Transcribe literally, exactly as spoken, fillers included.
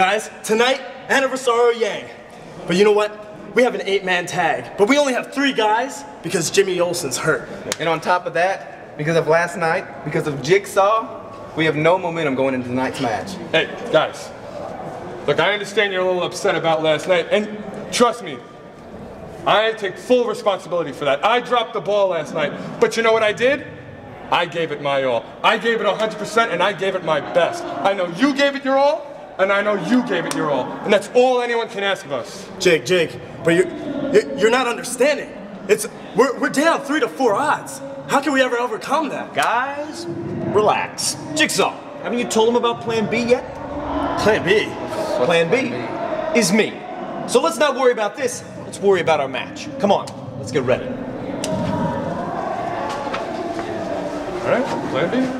Guys, tonight, Anniversario Yang. But you know what? We have an eight-man tag. But we only have three guys because Jimmy Olsen's hurt. And on top of that, because of last night, because of Jigsaw, we have no momentum going into tonight's match. Hey, guys. Look, I understand you're a little upset about last night. And trust me, I take full responsibility for that. I dropped the ball last night. But you know what I did? I gave it my all. I gave it one hundred percent and I gave it my best. I know you gave it your all, and I know you gave it your all. And that's all anyone can ask of us. Jake, Jake, but you're, you're not understanding. It's, we're, we're down three to four odds. How can we ever overcome that? Guys, relax. Jigsaw, haven't you told him about Plan B yet? Plan B? What's Plan B? Plan B is me. So let's not worry about this. Let's worry about our match. Come on, let's get ready. All right, Plan B.